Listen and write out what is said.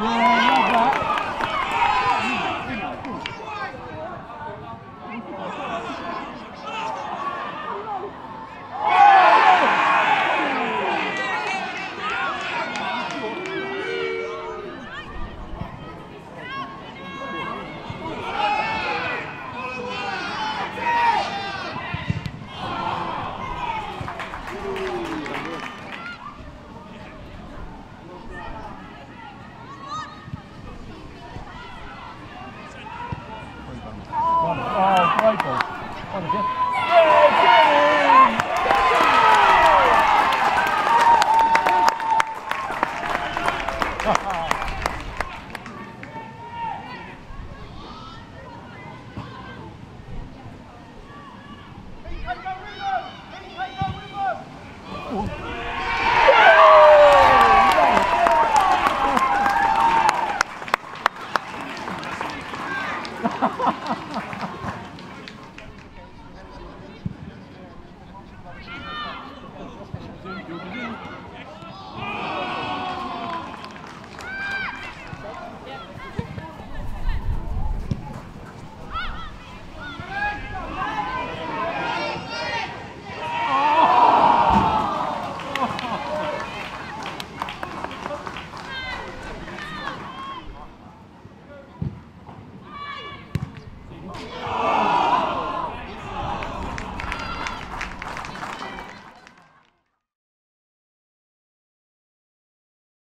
Yeah.